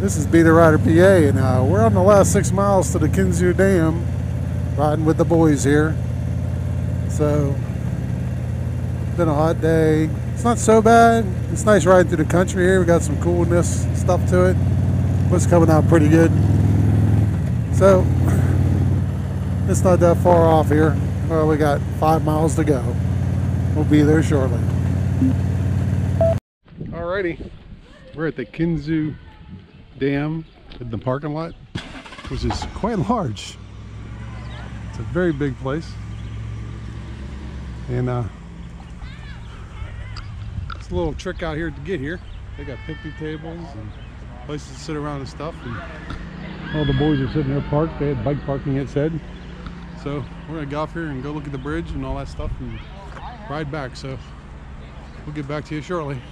This is Be The Rider PA, and we're on the last 6 miles to the Kinzua Dam, riding with the boys here. So, been a hot day. It's not so bad. It's nice riding through the country here. We got some coolness stuff to it, but it's coming out pretty good. So, it's not that far off here. Well, we got 5 miles to go. We'll be there shortly. Alrighty, we're at the Kinzua Dam in the parking lot, which is quite large. It's a very big place, and it's a little trick out here to get here. They got picnic tables and places to sit around and stuff, and all the boys are sitting there parked. They had bike parking, it said. So we're gonna go off here and go look at the bridge and all that stuff and ride back, so we'll get back to you shortly.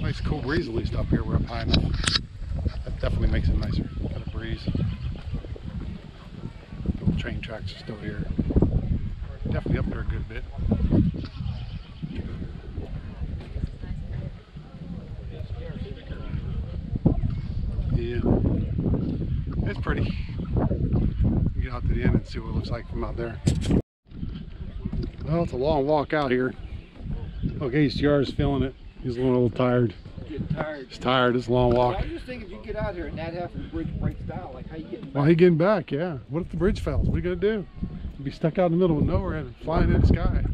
Nice cool breeze, at least up here. We're up high enough. That definitely makes it nicer. Got a breeze. The old train tracks are still here. Definitely up there a good bit. Yeah, it's pretty. You get out to the end and see what it looks like from out there. Well, it's a long walk out here. Look, HDR is feeling it. He's a little tired. Getting tired. He's tired. It's a long walk. I just think if you get out here and not have the bridge breaks down, like how you getting back? Well, he getting back, yeah. What if the bridge fails? What are you gonna do? You'll be stuck out in the middle of nowhere and flying in the sky.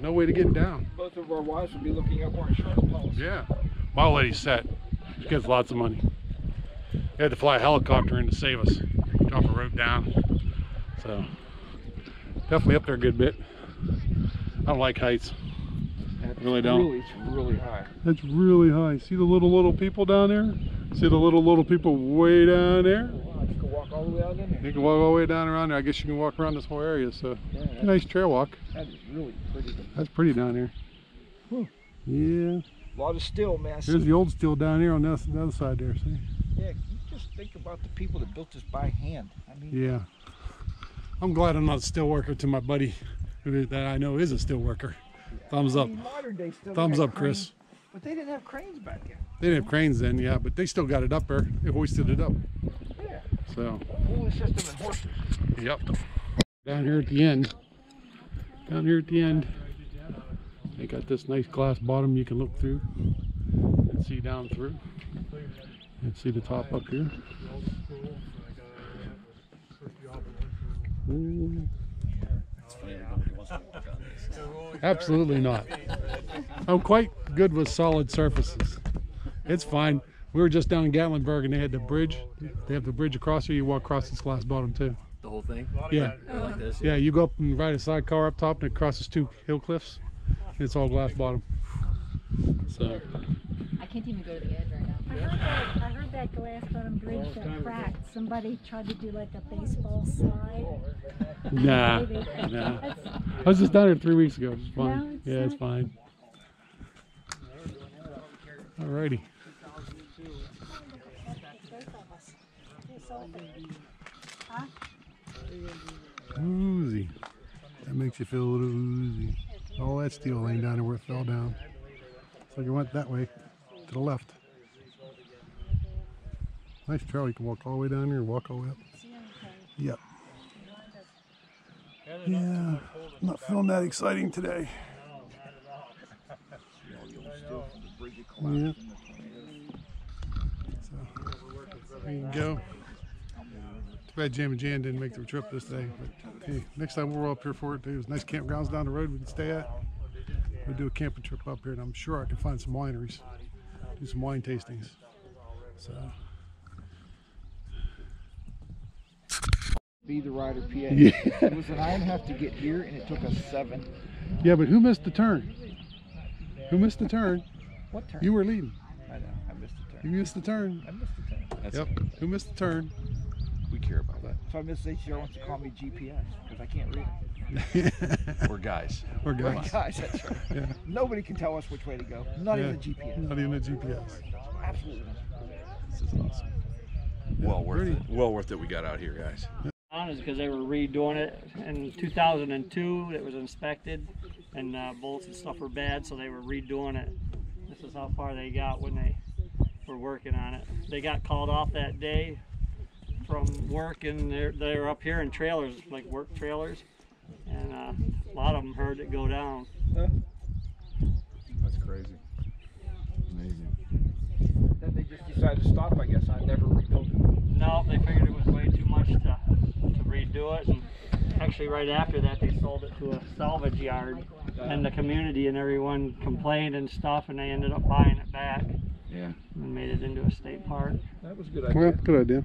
No way to get down. Both of our wives will be looking up our insurance policy. Yeah. My lady's set. She gets lots of money. They had to fly a helicopter in to save us. Drop a rope down. So definitely up there a good bit. I don't like heights. Really don't. It's really high. That's really high. See the little people down there? See the little people way down there? Oh, wow. You can walk all the way out in there. You can walk all the way down around there. I guess you can walk around this whole area. So yeah, a nice trail walk. That is really pretty. That's pretty down here. Whew. Yeah. A lot of steel, man. There's the old steel down here on the other side there. See? Yeah. You just think about the people that built this by hand. I mean. Yeah. I'm glad I'm not a steel worker to my buddy that I know is a steel worker. Thumbs up. Thumbs up, Chris. But they didn't have cranes back then. They didn't have cranes then, yeah, but they still got it up there. They hoisted it up. Yeah. So. Cooling system and horses. Yep. Down here at the end. Down here at the end. They got this nice glass bottom you can look through and see down through. And see the top up here. Ooh. Absolutely not. I'm quite good with solid surfaces. It's fine. We were just down in Gatlinburg and they had the bridge. They have the bridge across here. You walk across this glass bottom too. The whole thing? Yeah. Like this, yeah. Yeah, you go up and ride a sidecar up top and it crosses two hill cliffs. And it's all glass bottom. So. I can't even go to the edge right now. I heard that glass bottom bridge that cracked. Somebody tried to do like a baseball slide. Nah. I was just down here 3 weeks ago. It's fine. No, it's it's fine. Alrighty. Oozy. That makes you feel a little oozy. All that steel laying down there where it fell down. So you went that way. To the left. Nice trail. You can walk all the way down here and walk all the way up. Yep. Yeah, I'm not feeling that exciting today. Yeah. So, there you go. Too bad Jam and Jan didn't make the trip this day. But hey, next time we're up here for it, there's nice campgrounds down the road we can stay at. We'll do a camping trip up here, and I'm sure I can find some wineries. Do some wine tastings. So. Be The Rider PA. Yeah. It was an hour and a half to get here, and it took us 7. Yeah, but who missed the turn? Who missed the turn? What turn? You were leading. I know. I missed the turn. You missed the turn. I missed the turn. That's yep. It. Who missed the turn? We care about that. If I miss HDR, wants to call me GPS because I can't read it. We're guys. We're guys. We're guys. That's right. Yeah. Nobody can tell us which way to go. Not even a GPS. Not even a GPS. Absolutely. This is awesome. Well worth it we got out here, guys. Honest, because they were redoing it in 2002. It was inspected, and bolts and stuff were bad, so they were redoing it. This is how far they got when they were working on it. They got called off that day from work, and they were up here in trailers, like work trailers, and a lot of them heard it go down. That's crazy. Amazing. Then they just decided to stop, I guess. I never rebuilt it. No, they figured it was way too much to redo it. And actually, right after that, they sold it to a salvage yard, and the community and everyone complained and stuff, and they ended up buying it back. Yeah. And made it into a state park. That was a good idea. Yeah, good idea.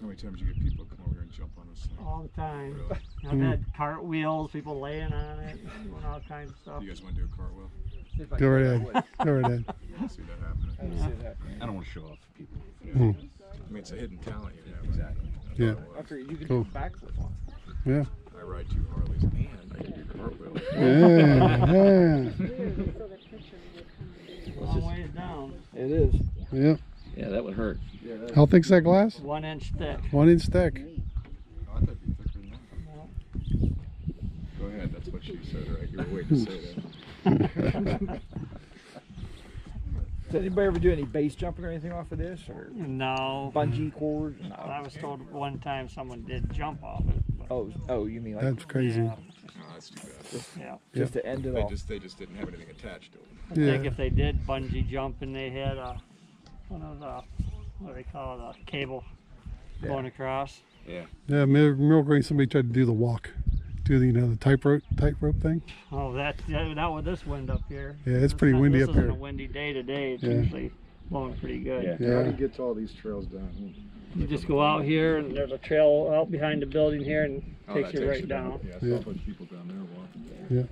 How many times you get people come over here and jump on us? All the time. Really? I've had cartwheels, people laying on it, doing all kinds of stuff. You guys want to do a cartwheel? Go right ahead. Go right ahead. I don't see that happening. I don't want to show off people. I mean, it's a hidden talent you have. Exactly. Yeah. After you can do backflip on. Yeah. I ride two Harleys and I can do cartwheels. Yeah. Long ways down. It is. Yeah. Yeah, that would hurt. Yeah, that how thick's that glass? 1 inch thick. 1 inch thick. Oh, I thought it'd be thicker than that. No. Go ahead. That's what she said, right? You were waiting to say that. Did anybody ever do any base jumping or anything off of this? Or no. Bungee cord? No. I was told one time someone did jump off it. Oh, you mean like that's crazy. Yeah. No, that's too bad. Just to end it off. They just didn't have anything attached to it. Yeah. I think if they did bungee jump and they had one of the, what do they call it, a cable going across. Yeah. Yeah, real great. Somebody tried to do the walk. Do the, the tightrope thing? Oh, that with this wind up here. Yeah, it's pretty windy up here. This isn't a windy day today. It's usually blowing pretty good. Yeah, How do you get to all these trails down? You just go out here, and there's a trail out behind the building here, and takes you right down. Yeah, I saw a bunch of people down there walking. Yeah.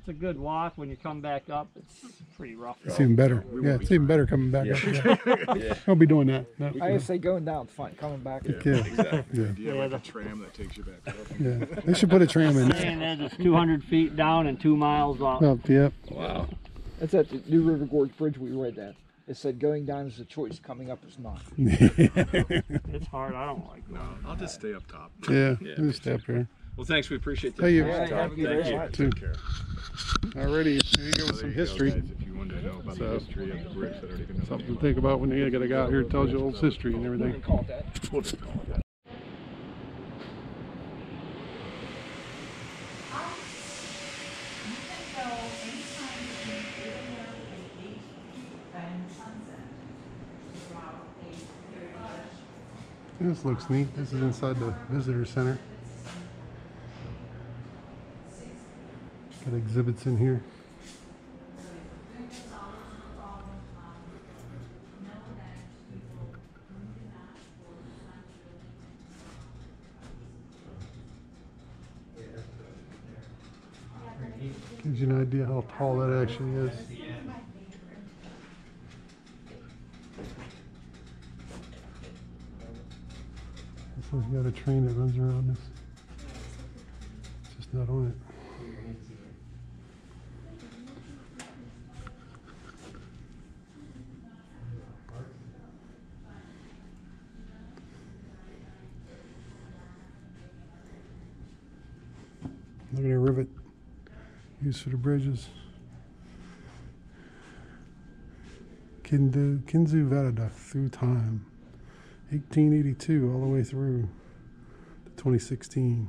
It's a good walk. When you come back up, it's pretty rough. It's even better. Yeah, it's even better coming back up. Yeah. I'll be doing that. No, I just say going down, fine. Coming back up. Yeah, exactly. Yeah. Do you have like a tram that takes you back up? Yeah. They should put a tram in there. It's 200 feet down and 2 miles up. Yep. Wow. That's at the New River Gorge Bridge. We read that. It said going down is a choice, coming up is not. It's hard. I don't like that. No, I'll just stay up top. Yeah, we'll just stay up here. Well, thanks. We appreciate that. Thank you. Take care. Alrighty, here you go with some history. Guys, if you wanted to know about the history of the bridge, I don't even know something to think about when you gotta get out here. It tells you old history and everything. We'll just call it that. This looks neat. This is inside the visitor center. Got exhibits in here. Gives you an idea how tall that actually is. This one's got a train that runs around this. It's just not on it. Look at a rivet used for the bridges. Kinzua Viaduct through time, 1882 all the way through to 2016.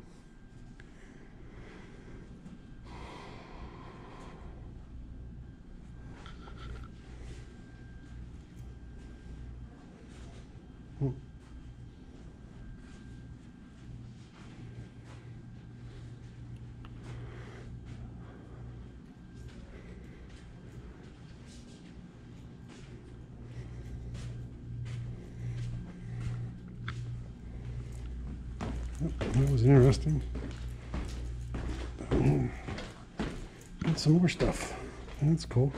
That was interesting. Got some more stuff. That's cool.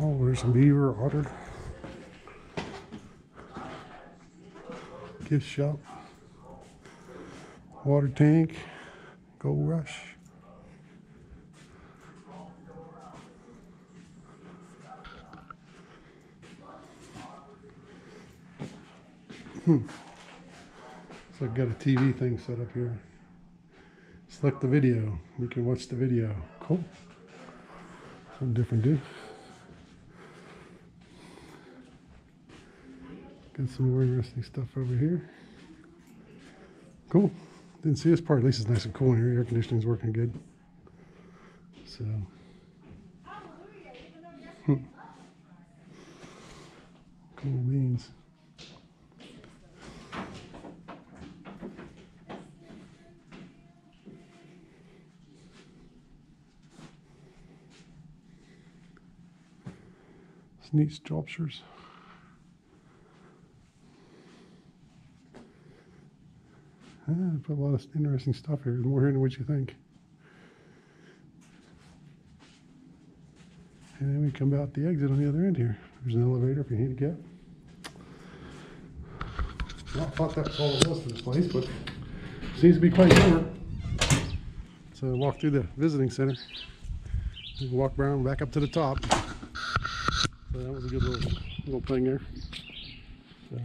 Oh, there's some beaver, otter. Gift shop. Water tank. Gold rush. So I've got a TV thing set up here. Select the video. You can watch the video. Cool. Something different, dude. Got some more interesting stuff over here. Cool. Didn't see this part. At least it's nice and cool in here. Air conditioning's working good. So. Cool beans. It's neat sculptures. I put a lot of interesting stuff here. There's more here than what you think. And then we come out the exit on the other end here. There's an elevator if you need to get. Not thought that was all it was for this place, but it seems to be quite different. So I walk through the visiting center. You can walk around back up to the top. So that was a good little thing there. So.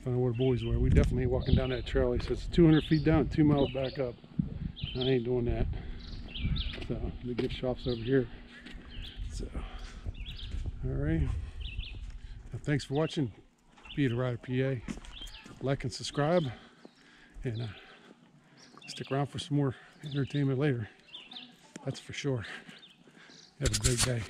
I don't know where the boys were. We definitely ain't walking down that trail. He says 200 feet down, 2 miles back up. I ain't doing that. So the gift shop's over here. So, all right. Well, thanks for watching. Be the Rider PA. Like and subscribe, and stick around for some more entertainment later. That's for sure. Have a great day.